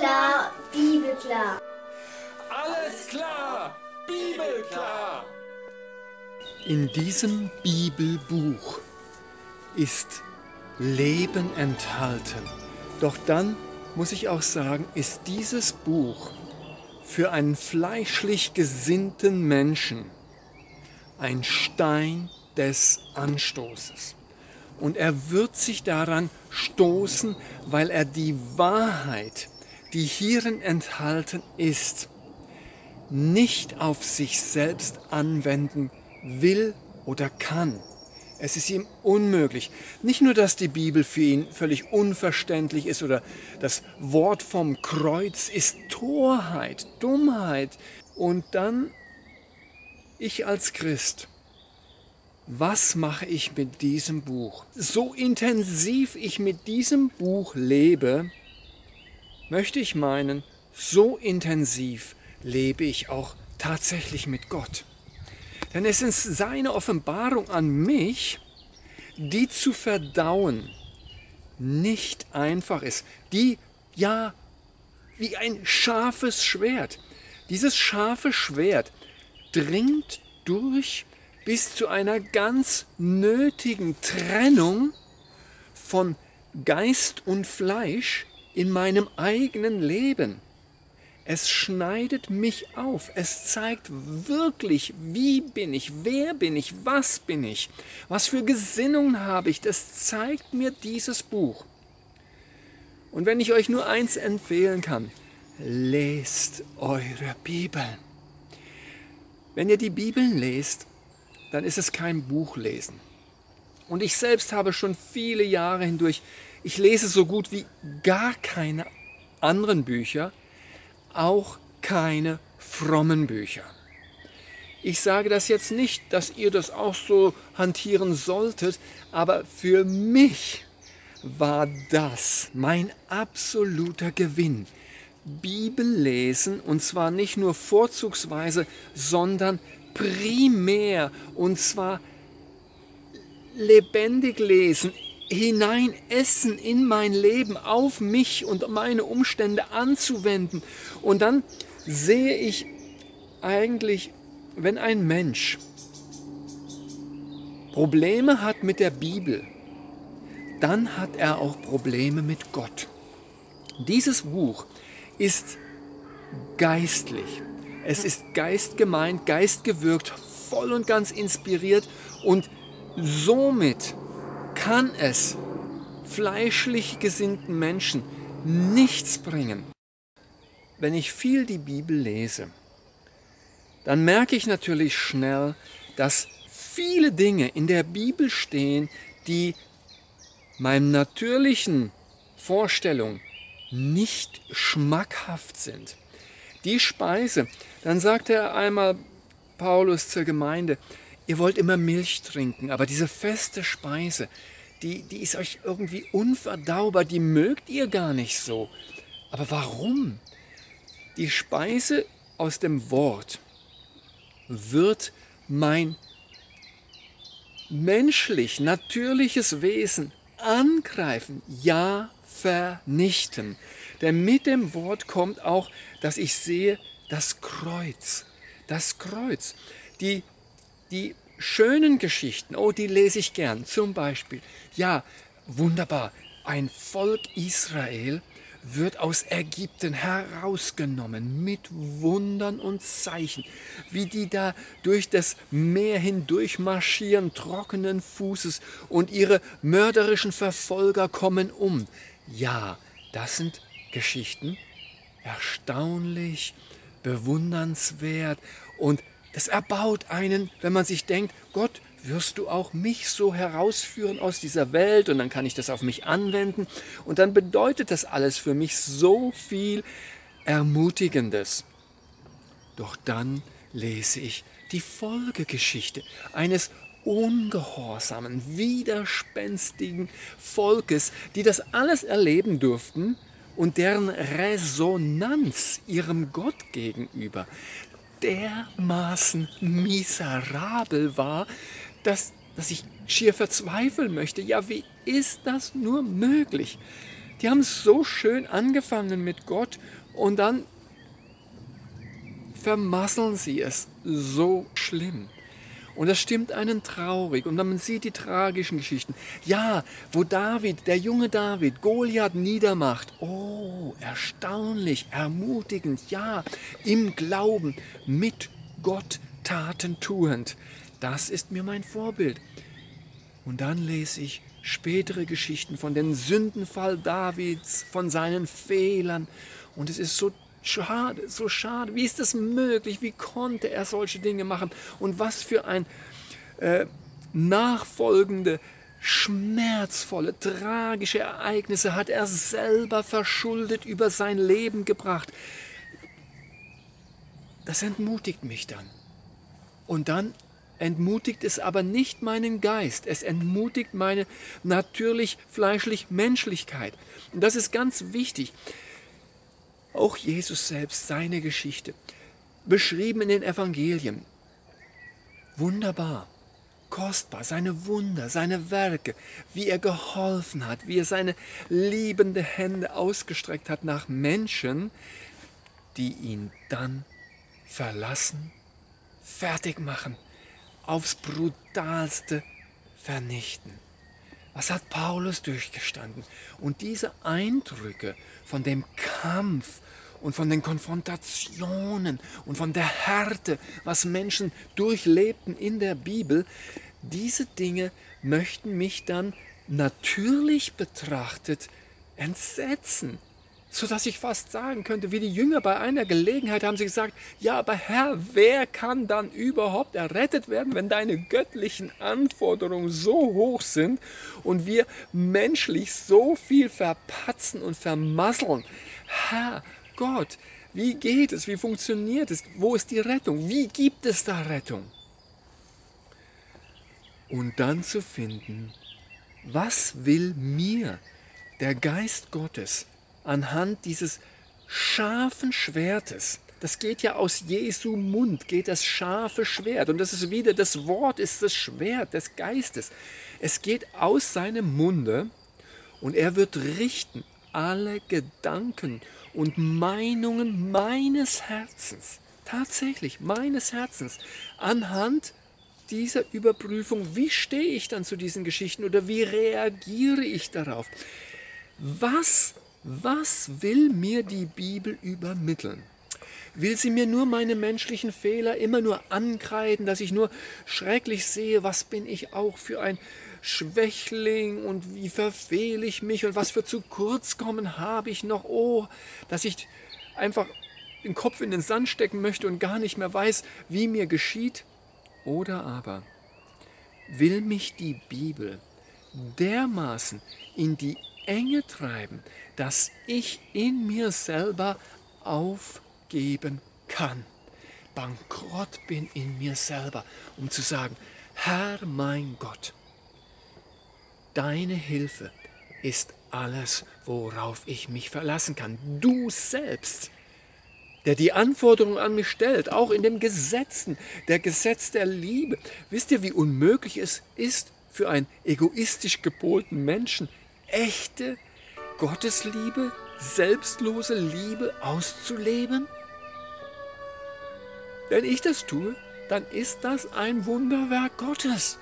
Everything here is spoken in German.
klar, bibelklar. Alles klar, bibelklar. In diesem Bibelbuch ist Leben enthalten. Doch dann muss ich auch sagen, ist dieses Buch für einen fleischlich gesinnten Menschen ein Stein des Anstoßes. Und er wird sich daran stoßen, weil er die Wahrheit, die hierin enthalten ist, nicht auf sich selbst anwenden will oder kann. Es ist ihm unmöglich. Nicht nur, dass die Bibel für ihn völlig unverständlich ist oder das Wort vom Kreuz ist Torheit, Dummheit. Und dann, ich als Christ, was mache ich mit diesem Buch? So intensiv ich mit diesem Buch lebe, möchte ich meinen, so intensiv lebe ich auch tatsächlich mit Gott. Denn es ist seine Offenbarung an mich, die zu verdauen nicht einfach ist. Die, ja, wie ein scharfes Schwert. Dieses scharfe Schwert dringt durch bis zu einer ganz nötigen Trennung von Geist und Fleisch in meinem eigenen Leben. Es schneidet mich auf, es zeigt wirklich, wie bin ich, wer bin ich, was für Gesinnung habe ich, das zeigt mir dieses Buch. Und wenn ich euch nur eins empfehlen kann, lest eure Bibel. Wenn ihr die Bibel lest, dann ist es kein Buchlesen. Und ich selbst habe schon viele Jahre hindurch, ich lese so gut wie gar keine anderen Bücher, auch keine frommen Bücher. Ich sage das jetzt nicht, dass ihr das auch so hantieren solltet, aber für mich war das mein absoluter Gewinn. Bibel lesen, und zwar nicht nur vorzugsweise, sondern primär, und zwar lebendig lesen, hinein essen in mein Leben, auf mich und meine Umstände anzuwenden. Und dann sehe ich eigentlich, wenn ein Mensch Probleme hat mit der Bibel, dann hat er auch Probleme mit Gott. Dieses Buch ist geistlich. Es ist geistgemeint, geistgewirkt, voll und ganz inspiriert, und somit kann es fleischlich gesinnten Menschen nichts bringen. Wenn ich viel die Bibel lese, dann merke ich natürlich schnell, dass viele Dinge in der Bibel stehen, die meinem natürlichen Vorstellung nicht schmackhaft sind. Die Speise, dann sagte er einmal Paulus zur Gemeinde, ihr wollt immer Milch trinken, aber diese feste Speise, die ist euch irgendwie unverdaubar, die mögt ihr gar nicht so. Aber warum? Die Speise aus dem Wort wird mein menschlich, natürliches Wesen angreifen, ja vernichten. Denn mit dem Wort kommt auch, dass ich sehe, das Kreuz. Das Kreuz. Die schönen Geschichten, oh, die lese ich gern. Zum Beispiel, ja, wunderbar, ein Volk Israel wird aus Ägypten herausgenommen mit Wundern und Zeichen. Wie die da durch das Meer hindurch marschieren, trockenen Fußes, und ihre mörderischen Verfolger kommen um. Ja, das sind Geschichten, erstaunlich, bewundernswert, und das erbaut einen, wenn man sich denkt, Gott, wirst du auch mich so herausführen aus dieser Welt, und dann kann ich das auf mich anwenden. Und dann bedeutet das alles für mich so viel Ermutigendes. Doch dann lese ich die Folgegeschichte eines ungehorsamen, widerspenstigen Volkes, die das alles erleben durften, und deren Resonanz ihrem Gott gegenüber dermaßen miserabel war, dass ich schier verzweifeln möchte. Ja, wie ist das nur möglich? Die haben so schön angefangen mit Gott und dann vermasseln sie es so schlimm. Und das stimmt einen traurig. Und man sieht die tragischen Geschichten. Ja, wo David, der junge David, Goliath niedermacht. Oh, erstaunlich, ermutigend. Ja, im Glauben, mit Gott Taten tuend. Das ist mir mein Vorbild. Und dann lese ich spätere Geschichten von dem Sündenfall Davids, von seinen Fehlern. Und es ist so schade, wie ist das möglich, wie konnte er solche Dinge machen und was für ein nachfolgende, schmerzvolle, tragische Ereignisse hat er selber verschuldet über sein Leben gebracht. Das entmutigt mich dann. Und dann entmutigt es aber nicht meinen Geist, es entmutigt meine natürlich-fleischlich-Menschlichkeit. Und das ist ganz wichtig. Auch Jesus selbst, seine Geschichte, beschrieben in den Evangelien. Wunderbar, kostbar, seine Wunder, seine Werke, wie er geholfen hat, wie er seine liebende Hände ausgestreckt hat nach Menschen, die ihn dann verlassen, fertig machen, aufs Brutalste vernichten. Was hat Paulus durchgestanden? Und diese Eindrücke von dem Kampf und von den Konfrontationen und von der Härte, was Menschen durchlebten in der Bibel, diese Dinge möchten mich dann natürlich betrachtet entsetzen, sodass ich fast sagen könnte, wie die Jünger bei einer Gelegenheit haben sie gesagt, ja, aber Herr, wer kann dann überhaupt errettet werden, wenn deine göttlichen Anforderungen so hoch sind und wir menschlich so viel verpatzen und vermasseln? Herr, Gott, wie geht es, wie funktioniert es, wo ist die Rettung, wie gibt es da Rettung? Und dann zu finden, was will mir der Geist Gottes anhand dieses scharfen Schwertes, das geht ja aus Jesu Mund, geht das scharfe Schwert. Und das ist wieder, das Wort ist das Schwert des Geistes. Es geht aus seinem Munde und er wird richten alle Gedanken und Meinungen meines Herzens, tatsächlich meines Herzens, anhand dieser Überprüfung, wie stehe ich dann zu diesen Geschichten oder wie reagiere ich darauf? Was will mir die Bibel übermitteln? Will sie mir nur meine menschlichen Fehler immer nur ankreiden, dass ich nur schrecklich sehe, was bin ich auch für ein Schwächling und wie verfehle ich mich und was für zu kurz kommen habe ich noch? Oh, dass ich einfach den Kopf in den Sand stecken möchte und gar nicht mehr weiß, wie mir geschieht? Oder aber will mich die Bibel dermaßen in die Enge treiben, dass ich in mir selber aufgeben kann. Bankrott bin in mir selber, um zu sagen, Herr mein Gott, deine Hilfe ist alles, worauf ich mich verlassen kann. Du selbst, der die Anforderungen an mich stellt, auch in dem Gesetz der Liebe. Wisst ihr, wie unmöglich es ist für einen egoistisch gepolten Menschen, echte Gottesliebe, selbstlose Liebe auszuleben? Wenn ich das tue, dann ist das ein Wunderwerk Gottes.